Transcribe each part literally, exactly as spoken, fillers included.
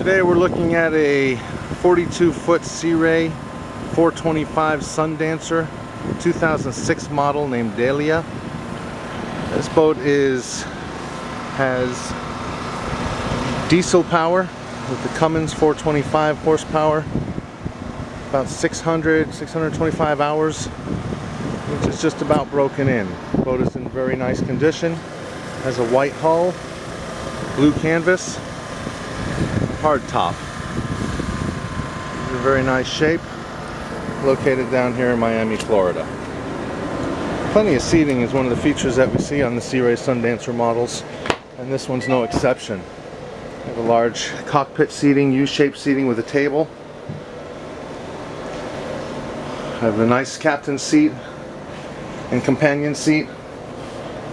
Today we're looking at a forty-two foot Sea Ray four twenty-five Sundancer two thousand six model named Dahlia. This boat is has diesel power with the Cummins four twenty-five horsepower, about six hundred, six twenty-five hours, which is just about broken in. The boat is in very nice condition, has a white hull, blue canvas, hard top. It's in very nice shape, located down here in Miami, Florida. Plenty of seating is one of the features that we see on the Sea Ray Sundancer models, and this one's no exception. We have a large cockpit seating, U-shaped seating with a table. I have a nice captain's seat and companion seat.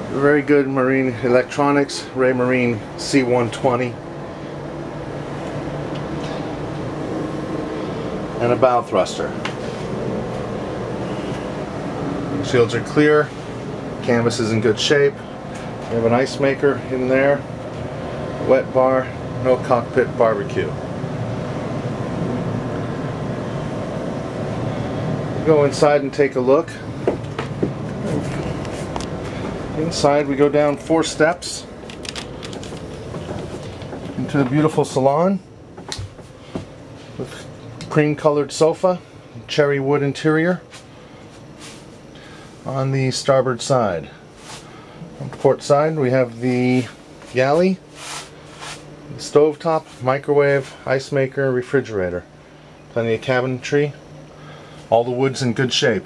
Very good marine electronics, Raymarine C one twenty. And a bow thruster. Shields are clear, canvas is in good shape. We have an ice maker in there, wet bar, no cockpit barbecue. Go inside and take a look. Inside we go down four steps into a beautiful salon with cream colored sofa, cherry wood interior on the starboard side. On the port side we have the galley, the stovetop, microwave, ice maker, refrigerator. Plenty of cabinetry. All the wood's in good shape.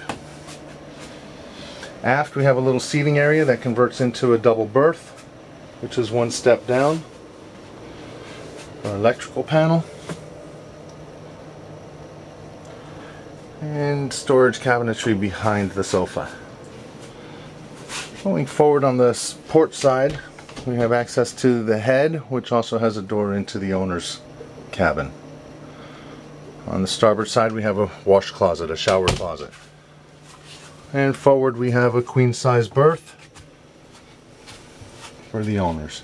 Aft we have a little seating area that converts into a double berth, which is one step down. Our electrical panel. And storage cabinetry behind the sofa. Going forward on the port side, we have access to the head, which also has a door into the owner's cabin. On the starboard side we have a wash closet, a shower closet. And forward we have a queen size berth for the owners.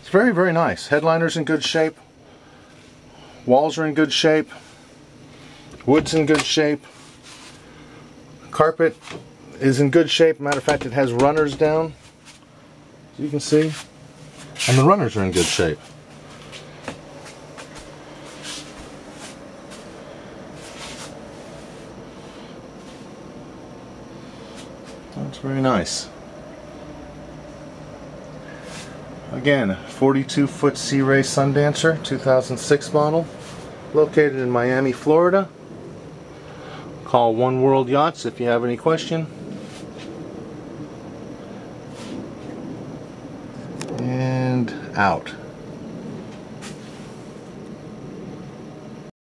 It's very, very nice. Headliner's in good shape. Walls are in good shape. Wood's in good shape. Carpet is in good shape. Matter of fact, it has runners down, as you can see. And the runners are in good shape. That's very nice. Again, forty-two foot Sea Ray Sundancer two thousand six model, located in Miami, Florida. Call one World Yachts if you have any question. And out.